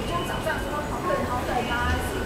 你就早上之后跑步，然后再拉一次。